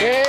Yeah.